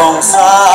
on time.